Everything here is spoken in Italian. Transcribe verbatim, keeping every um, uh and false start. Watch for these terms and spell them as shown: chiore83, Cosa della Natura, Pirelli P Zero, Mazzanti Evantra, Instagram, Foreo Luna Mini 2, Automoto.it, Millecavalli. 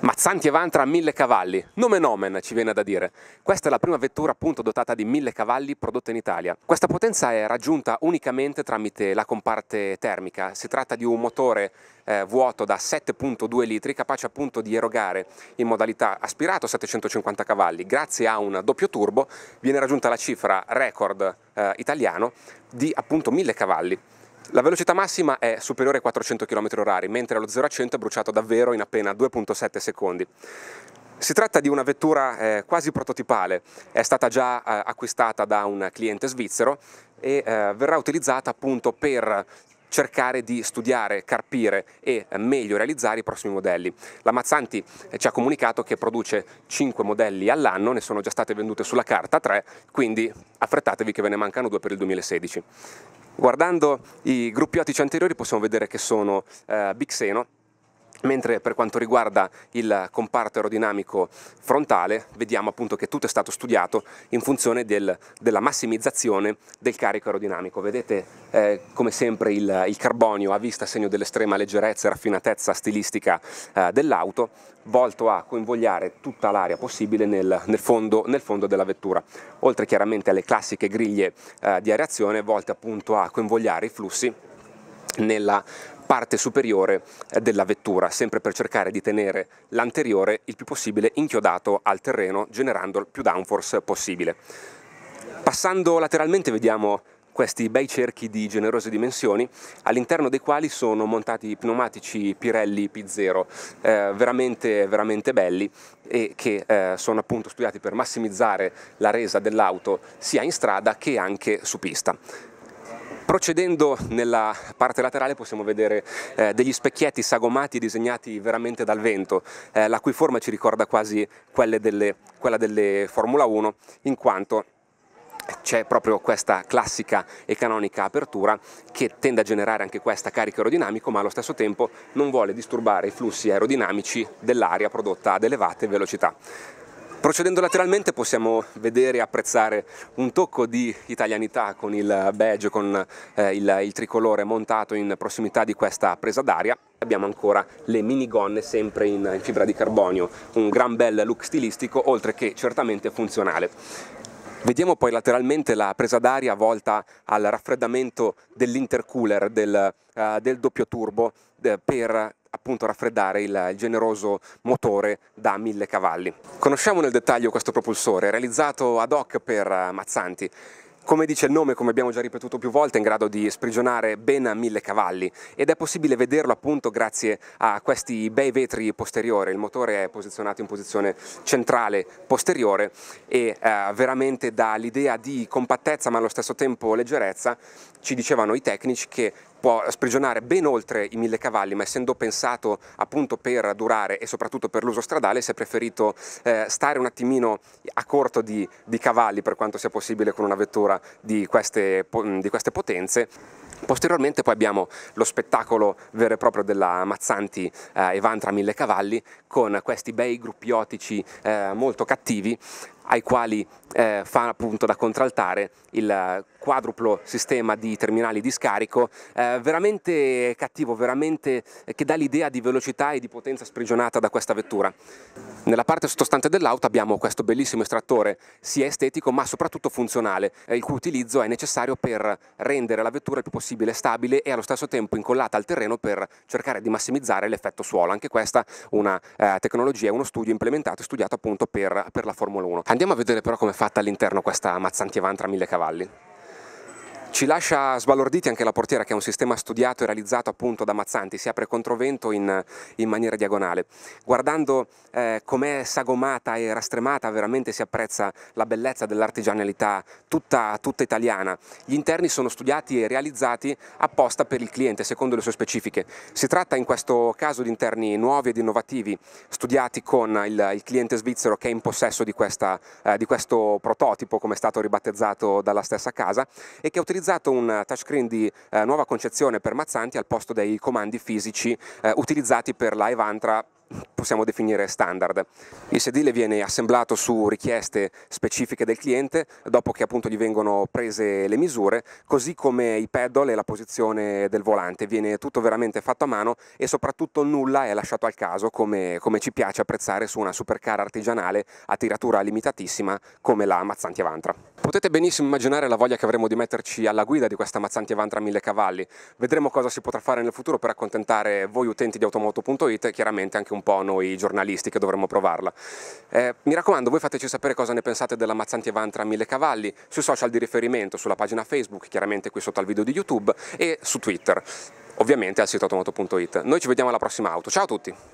Mazzanti Evantra a mille cavalli, nomen omen ci viene da dire. Questa è la prima vettura appunto dotata di mille cavalli prodotta in Italia. Questa potenza è raggiunta unicamente tramite la comparte termica. Si tratta di un motore eh, vuoto da sette virgola due litri capace appunto di erogare in modalità aspirato settecentocinquanta cavalli. Grazie a un doppio turbo viene raggiunta la cifra record eh, italiano di appunto mille cavalli. La velocità massima è superiore ai quattrocento chilometri orari, mentre lo zero a cento è bruciato davvero in appena due virgola sette secondi. Si tratta di una vettura eh, quasi prototipale, è stata già eh, acquistata da un cliente svizzero e eh, verrà utilizzata appunto per cercare di studiare, carpire e meglio realizzare i prossimi modelli. La Mazzanti ci ha comunicato che produce cinque modelli all'anno, ne sono già state vendute sulla carta tre, quindi affrettatevi che ve ne mancano due per il duemilasedici. Guardando i gruppi ottici anteriori possiamo vedere che sono eh, bixeno, mentre per quanto riguarda il comparto aerodinamico frontale vediamo appunto che tutto è stato studiato in funzione del, della massimizzazione del carico aerodinamico. Vedete eh, come sempre il, il carbonio a vista segno dell'estrema leggerezza e raffinatezza stilistica eh, dell'auto, volto a convogliare tutta l'aria possibile nel, nel, fondo, nel fondo della vettura, oltre chiaramente alle classiche griglie eh, di areazione volte appunto a convogliare i flussi nella parte superiore della vettura, sempre per cercare di tenere l'anteriore il più possibile inchiodato al terreno, generando il più downforce possibile. Passando lateralmente vediamo questi bei cerchi di generose dimensioni, all'interno dei quali sono montati i pneumatici Pirelli P Zero, eh, veramente, veramente belli e che eh, sono appunto studiati per massimizzare la resa dell'auto sia in strada che anche su pista. Procedendo nella parte laterale possiamo vedere eh, degli specchietti sagomati disegnati veramente dal vento, eh, la cui forma ci ricorda quasi quelle delle, quella delle Formula uno, in quanto c'è proprio questa classica e canonica apertura che tende a generare anche questa carica aerodinamico, ma allo stesso tempo non vuole disturbare i flussi aerodinamici dell'aria prodotta ad elevate velocità. Procedendo lateralmente possiamo vedere e apprezzare un tocco di italianità con il beige, con eh, il, il tricolore montato in prossimità di questa presa d'aria. Abbiamo ancora le minigonne sempre in, in fibra di carbonio, un gran bel look stilistico oltre che certamente funzionale. Vediamo poi lateralmente la presa d'aria volta al raffreddamento dell'intercooler, del, eh, del doppio turbo eh, per appunto raffreddare il, il generoso motore da mille cavalli. Conosciamo nel dettaglio questo propulsore, realizzato ad hoc per Mazzanti. Come dice il nome, come abbiamo già ripetuto più volte, è in grado di sprigionare ben a mille cavalli ed è possibile vederlo appunto grazie a questi bei vetri posteriori. Il motore è posizionato in posizione centrale posteriore e eh, veramente dà l'idea di compattezza ma allo stesso tempo leggerezza. Ci dicevano i tecnici che può sprigionare ben oltre i mille cavalli, ma essendo pensato appunto per durare e soprattutto per l'uso stradale si è preferito eh, stare un attimino a corto di, di cavalli per quanto sia possibile con una vettura di queste, di queste potenze. Posteriormente poi abbiamo lo spettacolo vero e proprio della Mazzanti eh, Evantra mille cavalli con questi bei gruppi ottici eh, molto cattivi, ai quali eh, fa appunto da contraltare il quadruplo sistema di terminali di scarico, eh, veramente cattivo, veramente eh, che dà l'idea di velocità e di potenza sprigionata da questa vettura. Nella parte sottostante dell'auto abbiamo questo bellissimo estrattore, sia estetico ma soprattutto funzionale, eh, il cui utilizzo è necessario per rendere la vettura il più possibile stabile e allo stesso tempo incollata al terreno per cercare di massimizzare l'effetto suolo. Anche questa una eh, tecnologia, uno studio implementato e studiato appunto per, per la Formula uno. Andiamo a vedere però come è fatta all'interno questa Mazzanti Evantra mille cavalli. Ci lascia sbalorditi anche la portiera, che è un sistema studiato e realizzato appunto da Mazzanti, si apre controvento in, in maniera diagonale. Guardando eh, com'è sagomata e rastremata veramente si apprezza la bellezza dell'artigianalità tutta, tutta italiana. Gli interni sono studiati e realizzati apposta per il cliente secondo le sue specifiche. Si tratta in questo caso di interni nuovi ed innovativi studiati con il, il cliente svizzero che è in possesso di, questa, eh, di questo prototipo, come è stato ribattezzato dalla stessa casa, e che utilizza un touchscreen di eh, nuova concezione per Mazzanti al posto dei comandi fisici eh, utilizzati per la Evantra possiamo definire standard. Il sedile viene assemblato su richieste specifiche del cliente dopo che appunto gli vengono prese le misure, così come i pedal e la posizione del volante. Viene tutto veramente fatto a mano e soprattutto nulla è lasciato al caso, come, come ci piace apprezzare su una supercar artigianale a tiratura limitatissima come la Mazzanti Evantra. Potete benissimo immaginare la voglia che avremo di metterci alla guida di questa Mazzanti Evantra mille cavalli. Vedremo cosa si potrà fare nel futuro per accontentare voi utenti di Automoto punto it e chiaramente anche un po' noi giornalisti che dovremmo provarla. Eh, mi raccomando, voi fateci sapere cosa ne pensate della Mazzanti Evantra mille cavalli sui social di riferimento, sulla pagina Facebook, chiaramente qui sotto al video di YouTube e su Twitter, ovviamente al sito automoto punto it. Noi ci vediamo alla prossima auto, ciao a tutti!